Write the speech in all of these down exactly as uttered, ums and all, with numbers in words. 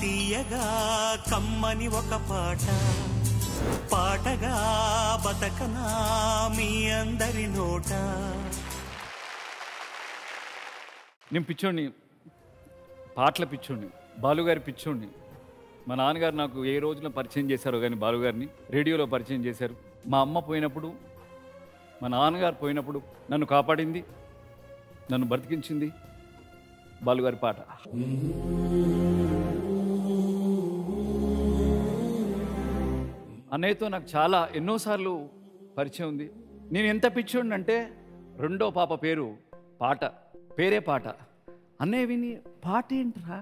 తీయగా కమ్మని ఒక పాట పాటగా బతకనా మీ అందరి నోట. నేను పిచ్చోడిని, పాటల పిచ్చోడిని, బాలుగారి పిచ్చోడిని. మా నాన్నగారు నాకు ఏ రోజున పరిచయం చేశారో కానీ బాలుగారిని రేడియోలో పరిచయం చేశారు. మా అమ్మ పోయినప్పుడు, మా నాన్నగారు పోయినప్పుడు నన్ను కాపాడింది, నన్ను బ్రతికించింది బాలుగారి పాట. అన్నయ్యతో నాకు చాలా ఎన్నోసార్లు పరిచయం ఉంది. నేను ఎంత పిచ్చోడిని అంటే రెండో పాప పేరు పాట, పేరే పాట. అన్నయ్య విని పాట ఏంట్రా,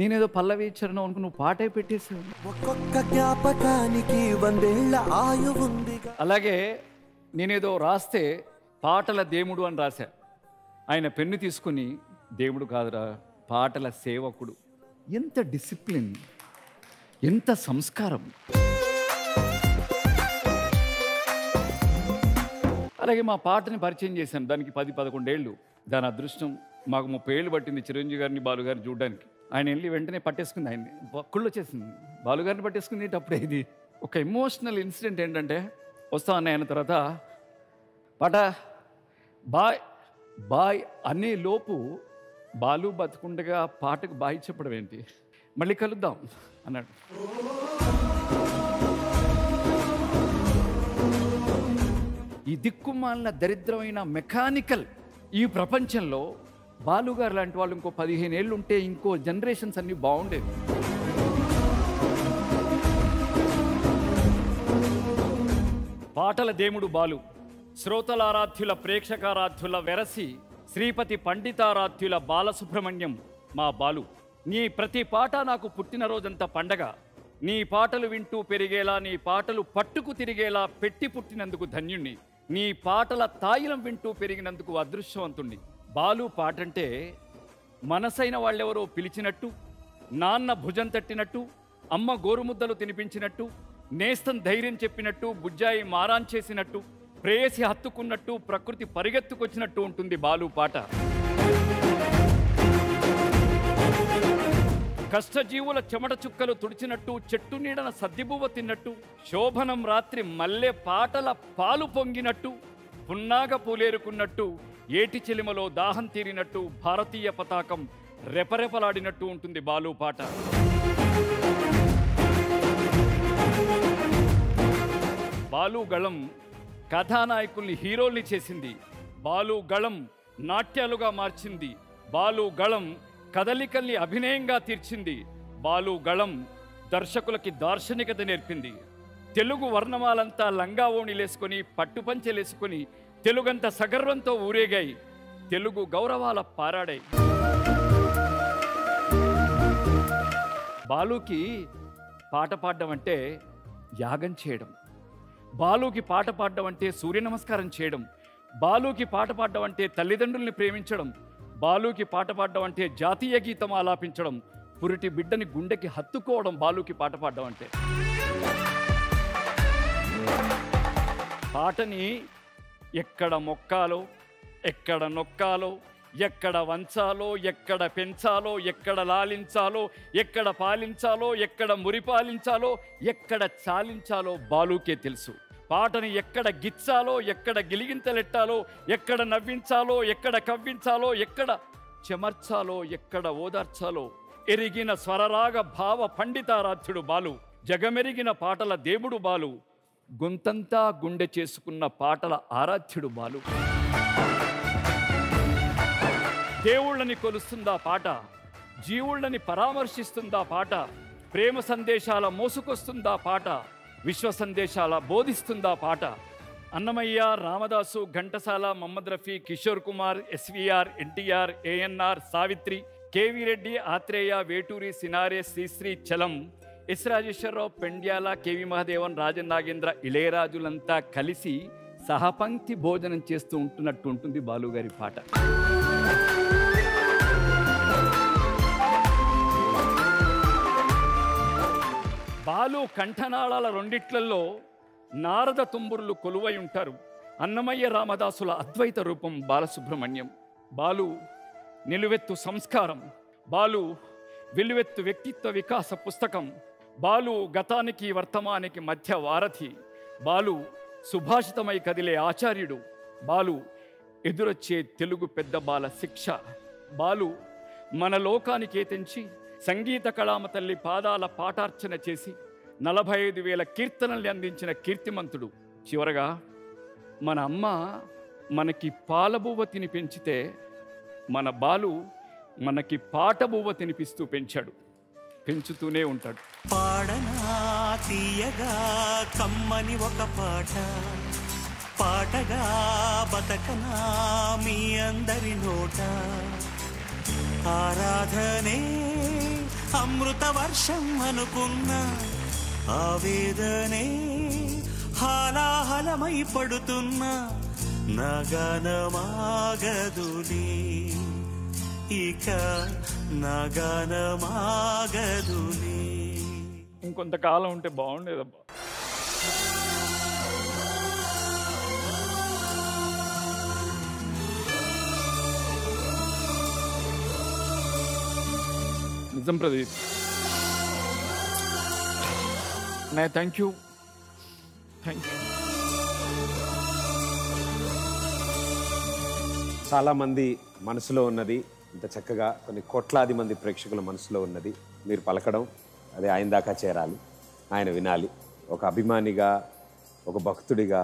నేనేదో పల్లవి ఇచ్చాను అనుకు నువ్వు పాటే పెట్టేసి. ఒక్కొక్క జ్ఞాపకానికి వందేళ్ల ఆయువు ఉంది. అలాగే నేనేదో రాస్తే పాటల దేవుడు అని రాశా. ఆయన పెన్ను తీసుకుని దేవుడు కాదురా పాటల సేవకుడు. ఎంత డిసిప్లిన్, ఎంత సంస్కారం. అలాగే మా పాటని పరిచయం చేశాను, దానికి పది పదకొండేళ్ళు. దాని అదృష్టం మాకు ముప్పై ఏళ్ళు పట్టింది చిరంజీవి గారిని బాలుగారిని చూడడానికి. ఆయన వెళ్ళి వెంటనే పట్టేసుకుంది, ఆయన్ని పక్కుళ్ళు వచ్చేసింది, బాలుగారిని పట్టేసుకుంది. అప్పుడే ఇది ఒక ఎమోషనల్ ఇన్సిడెంట్. ఏంటంటే వస్తా అన్న ఆయన తర్వాత పాట బాయ్ బాయ్ అనే లోపు బాలు బతుకుండగా పాటకు బాయ్ చెప్పడం ఏంటి, మళ్ళీ కలుద్దాం అన్నాడు. ఈ దిక్కుమాలిన దరిద్రమైన మెకానికల్ ఈ ప్రపంచంలో బాలుగారు లాంటి వాళ్ళు ఇంకో పదిహేను ఏళ్ళు ఉంటే ఇంకో జనరేషన్స్ అన్నీ బాగుండేవి. పాటల దేవుడు బాలు. శ్రోతలారాధ్యుల ప్రేక్షకారాధ్యుల వెరసి శ్రీపతి పండితారాధ్యుల బాలసుబ్రహ్మణ్యం మా బాలు. నీ ప్రతి పాట నాకు పుట్టినరోజంతా పండగ. నీ పాటలు వింటూ పెరిగేలా, నీ పాటలు పట్టుకు తిరిగేలా పెట్టి పుట్టినందుకు ధన్యుణ్ణి. నీ పాటల తాయిలం వింటూ పెరిగినందుకు అదృష్టవంతుణ్ణి. బాలు పాటంటే మనసైన వాళ్ళెవరో పిలిచినట్టు, నాన్న భుజం తట్టినట్టు, అమ్మ గోరుముద్దలు తినిపించినట్టు, నేస్తం ధైర్యం చెప్పినట్టు, బుజ్జాయి మారాన్ చేసినట్టు, ప్రేయసి హత్తుకున్నట్టు, ప్రకృతి పరిగెత్తుకొచ్చినట్టు ఉంటుంది బాలు పాట. కష్టజీవుల చెమట చుక్కలు తుడిచినట్టు, చెట్టు నీడన సద్దిబువ్వ తిన్నట్టు, శోభనం రాత్రి మల్లె పాటల పాలు పొంగినట్టు, పున్నాగ పూలేరుకున్నట్టు, ఏటి చెలిమలో దాహం తీరినట్టు, భారతీయ పతాకం రెపరెపలాడినట్టు ఉంటుంది బాలు పాట. బాలు గళం కథానాయకుల్ని హీరోల్ని చేసింది. బాలు గళం నాట్యాలుగా మార్చింది. బాలు గళం కదలికల్ని అభినయంగా తీర్చింది. బాలు గళం దర్శకులకి దార్శనికత నేర్పింది. తెలుగు వర్ణమాలంతా లంగా ఓణిలేసుకొని పట్టుపంచెలేసుకొని తెలుగంతా సగర్వంతో ఊరేగాయి, తెలుగు గౌరవాల పారాడాయి. బాలుకి పాట పాడడం అంటే యాగం చేయడం, బాలుకి పాట పాడడం అంటే సూర్య నమస్కారం చేయడం, బాలుకి పాట పాడడం అంటే తల్లిదండ్రుల్ని ప్రేమించడం, బాలుకి పాట పాడడం అంటే జాతీయ గీతం ఆలాపించడం, పురిటి బిడ్డని గుండెకి హత్తుకోవడం బాలుకి పాట పాడడం అంటే. పాటని ఎక్కడ మొక్కాలో, ఎక్కడ నొక్కాలో, ఎక్కడ వంచాలో, ఎక్కడ పెంచాలో, ఎక్కడ లాలించాలో, ఎక్కడ పాలించాలో, ఎక్కడ మురిపాలించాలో, ఎక్కడ చాలించాలో బాలుకే తెలుసు. పాటని ఎక్కడ గిచ్చాలో, ఎక్కడ గిలిగింతలెట్టాలో, ఎక్కడ నవ్వించాలో, ఎక్కడ కవ్వించాలో, ఎక్కడ చెమర్చాలో, ఎక్కడ ఓదార్చాలో ఎరిగిన స్వరరాగ భావ పండితారాధ్యుడు బాలు. జగమెరిగిన పాటల దేవుడు బాలు. గొంతంతా గుండె చేసుకున్న పాటల ఆరాధ్యుడు బాలు. దేవుళ్ళని కొలుస్తుందా పాట, జీవుళ్ళని పరామర్శిస్తుందా పాట, ప్రేమ సందేశాల మోసుకొస్తుందా పాట, విశ్వ సందేశాల బోధిస్తుందా పాట. అన్నమయ్య, రామదాసు, ఘంటసాల, మహమ్మద్ రఫీ, కిషోర్ కుమార్, ఎస్వీఆర్, ఎన్టీఆర్, ఏఎన్ఆర్, సావిత్రి, కేవీ రెడ్డి, ఆత్రేయ, వేటూరి, సినారే, శ్రీశ్రీ, చలం, ఎస్ రాజేశ్వరరావు, పెండ్యాల, కేవీ మహాదేవన్, రాజన్ నాగేంద్ర, ఇళయరాజులంతా కలిసి సహపంక్తి భోజనం చేస్తూ ఉంటున్నట్టు ఉంటుంది బాలుగారి పాట. బాలు కంఠనాళాల రెండిట్లలో నారద తుంబురులు కొలువై ఉంటారు. అన్నమయ్య రామదాసుల అద్వైత రూపం బాలసుబ్రహ్మణ్యం. బాలు నిలువెత్తు సంస్కారం, బాలు విలువెత్తు వ్యక్తిత్వ వికాస పుస్తకం. బాలు గతానికి వర్తమానానికి మధ్య వారధి. బాలు సుభాషితమై కదిలే ఆచార్యుడు. బాలు ఎదురొచ్చే తెలుగు పెద్ద బాల శిక్ష. బాలు మన లోకానికి ఏతించి సంగీత కళామ తల్లి పాదాల పాఠార్చన చేసి నలభై ఐదు వేల కీర్తనల్ని అందించిన కీర్తిమంతుడు. చివరగా మన అమ్మ మనకి పాలబువ్వ తినిపించితే మన బాలు మనకి పాటబువ్వ తినిపిస్తూ పెంచాడు, పెంచుతూనే ఉంటాడు. పాడనా తీయగా కమ్మని ఒక పాట, పాటగా బతకనా మీ అందరి నోట, ఆరాధనే అమృత వర్షం అనుకున్న ఆవేదనే హాలాహలమై పడుతున్న నగనమాగదులే, ఇక నగనమాగదులే. ఇంకొంతకాలం ఉంటే బాగుండేదబ్బా. నిజం ప్రదీప్, నే థ్యాంక్ యూ థ్యాంక్ యూ. చాలామంది మనసులో ఉన్నది ఇంత చక్కగా కొన్ని కోట్లాది మంది ప్రేక్షకుల మనసులో ఉన్నది మీరు పలకడం, అదే ఆయన దాకా చేరాలి, ఆయన వినాలి. ఒక అభిమానిగా, ఒక భక్తుడిగా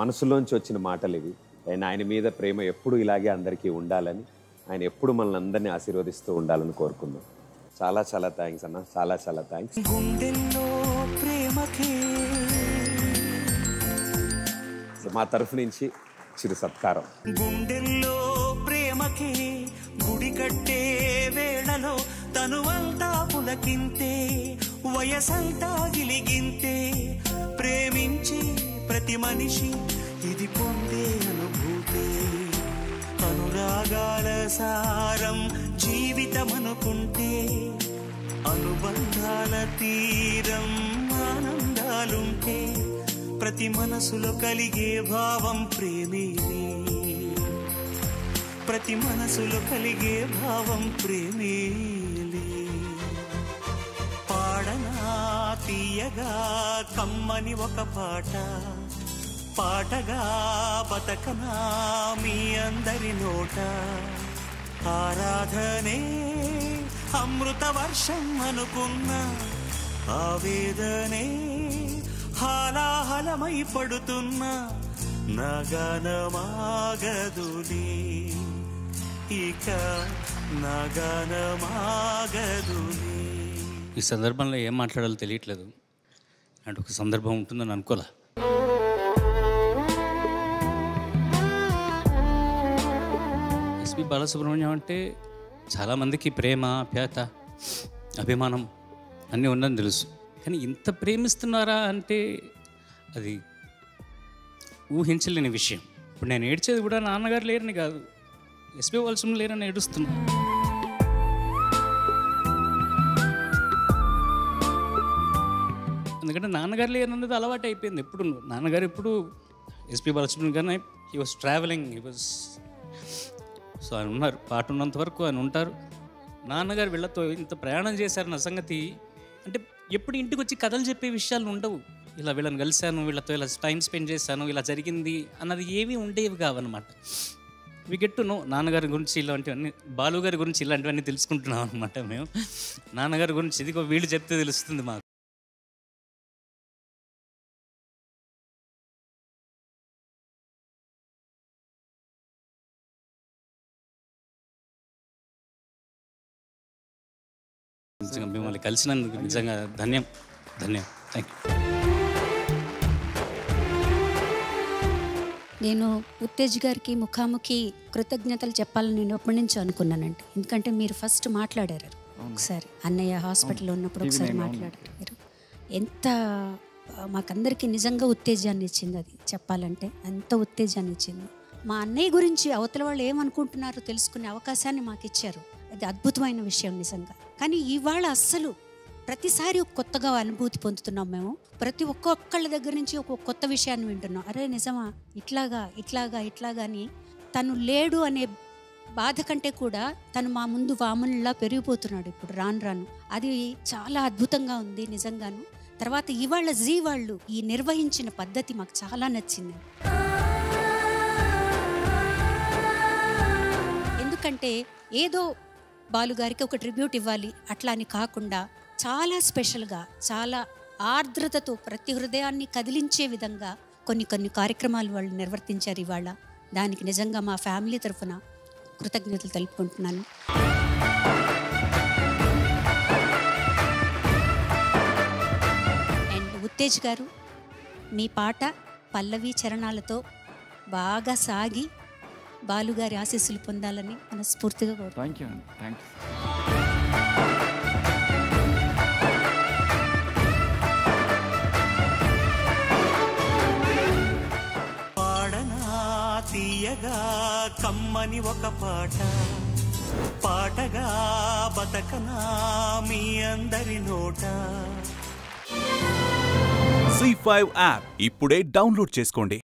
మనసులోంచి వచ్చిన మాటలు ఇవి. ఆయన ఆయన మీద ప్రేమ ఎప్పుడు ఇలాగే అందరికీ ఉండాలని, ఆయన ఎప్పుడు మనల్ని అందరినీ ఆశీర్వదిస్తూ ఉండాలని కోరుకుందాం. చాలా చాలా థ్యాంక్స్ అన్న, చాలా చాలా థ్యాంక్స్. మా తరఫు నుంచి చిరు సత్కారం. గుండెల్లో ప్రేమకే గుడి కట్టే వేళలో తనువంతా పులకింతే, వయసంతా గిలిగింతే, ప్రేమించి ప్రతి మనిషి ఇది పొందే అనుభూతే, అనురాగాల సారం జీవితం అనుకుంటే, అనుబంధాల తీరం ఆనందాలుంటే, ప్రతి మనసులో కలిగే భావం ప్రేమే, ప్రతి మనసులో కలిగే భావం ప్రేమే. పాడనా తీయగా కమ్మని ఒక పాట, పాటగా బతకనా మీ అందరి నోట, ఆరాధనే అమృత వర్షం అనుకున్న ఆవేదనే హాలాహలమై పడుతున్న నగనమాగదులే, ఇక నగనమాగదులే. ఈ సందర్భంలో ఏం మాట్లాడాలో తెలియట్లేదు. అంటే ఒక సందర్భం ఉంటుందని అనుకోలే. ఎస్పి బాలసుబ్రహ్మణ్యం అంటే చాలామందికి ప్రేమ, ఆప్యాయత, అభిమానం అన్నీ ఉందని తెలుసు. కానీ ఇంత ప్రేమిస్తున్నారా అంటే అది ఊహించలేని విషయం. ఇప్పుడు నేను ఏడ్చేది కూడా నాన్నగారు లేరని కాదు, ఎస్పీ బాలసుబ్రహ్మణ్యం లేరని ఏడుస్తున్నా. ఎందుకంటే నాన్నగారు లేరన్నది అలవాటు అయిపోయింది. ఎప్పుడు నాన్నగారు ఎప్పుడు ఎస్పీ బాలసుబ్రహ్మణ్యం కానీ he was travelling, he was so ఆయన ఉన్నారు, పాట ఉన్నంత వరకు ఆయన ఉంటారు. నాన్నగారు వీళ్ళతో ఇంత ప్రయాణం చేశారు నా సంగతి అంటే ఎప్పుడు ఇంటికి వచ్చి కథలు చెప్పే విషయాలు ఉండవు. ఇలా వీళ్ళని కలిశాను, వీళ్ళతో ఇలా టైం స్పెండ్ చేశాను, ఇలా జరిగింది అన్నది ఏమీ ఉండేవి కావన్నమాట. వి గెట్ టు నో నాన్నగారి గురించి ఇలాంటివన్నీ, బాలుగారి గురించి ఇలాంటివన్నీ తెలుసుకుంటున్నాం అనమాట మేము. నాన్నగారి గురించి ఇదిగో వీళ్ళు చెప్తే తెలుస్తుంది మాకు. మిమ్మల్ని కలిసినందుకు నిజంగా ధన్యం ధన్యం థ్యాంక్ యూ. నేను ఉత్తేజ్ గారికి ముఖాముఖి కృతజ్ఞతలు చెప్పాలని నేను ఎప్పటి నుంచి అనుకున్నానండి. ఎందుకంటే మీరు ఫస్ట్ మాట్లాడారు ఒకసారి, అన్నయ్య హాస్పిటల్లో ఉన్నప్పుడు ఒకసారి మాట్లాడారు మీరు. ఎంత మాకందరికీ నిజంగా ఉత్తేజాన్ని ఇచ్చింది అది, చెప్పాలంటే అంత ఉత్తేజాన్ని ఇచ్చింది. మా అన్నయ్య గురించి అవతల వాళ్ళు ఏమనుకుంటున్నారో తెలుసుకునే అవకాశాన్ని మాకు ఇచ్చారు. అది అద్భుతమైన విషయం నిజంగా. కానీ ఇవాళ అస్సలు ప్రతిసారి కొత్తగా అనుభూతి పొందుతున్నాం మేము. ప్రతి ఒక్కొక్కళ్ళ దగ్గర నుంచి ఒక కొత్త విషయాన్ని వింటున్నాం. అరే నిజమా, ఇట్లాగా ఇట్లాగా ఇట్లాగా అని. తను లేడు అనే బాధ కంటే కూడా తను మా ముందు వామనులా పెరిగిపోతున్నాడు ఇప్పుడు రాను రాను. అది చాలా అద్భుతంగా ఉంది నిజంగాను. తర్వాత ఇవాళ జీ వాళ్ళు ఈ నిర్వహించిన పద్ధతి మాకు చాలా నచ్చింది. ఎందుకంటే ఏదో బాలుగారికి ఒక ట్రిబ్యూట్ ఇవ్వాలి అట్లా అని కాకుండా చాలా స్పెషల్గా చాలా ఆర్ద్రతతో ప్రతి హృదయాన్ని కదిలించే విధంగా కొన్ని కొన్ని కార్యక్రమాలు వాళ్ళు నిర్వర్తించారు ఇవాళ. దానికి నిజంగా మా ఫ్యామిలీ తరఫున కృతజ్ఞతలు తెలుపుకుంటున్నాను. అండ్ ఉత్తేజ్ గారు, మీ పాట పల్లవి చరణాలతో బాగా సాగి బాలుగారి ఆశీస్సులు పొందాలని మనస్ఫూర్తిగా కోరుకుంటున్నాను. తీయగా కమ్మని ఒక పాట పాటగా బతకనా మీ అందరి నోట. సి ఫైవ్ యాప్ ఇప్పుడే డౌన్లోడ్ చేసుకోండి.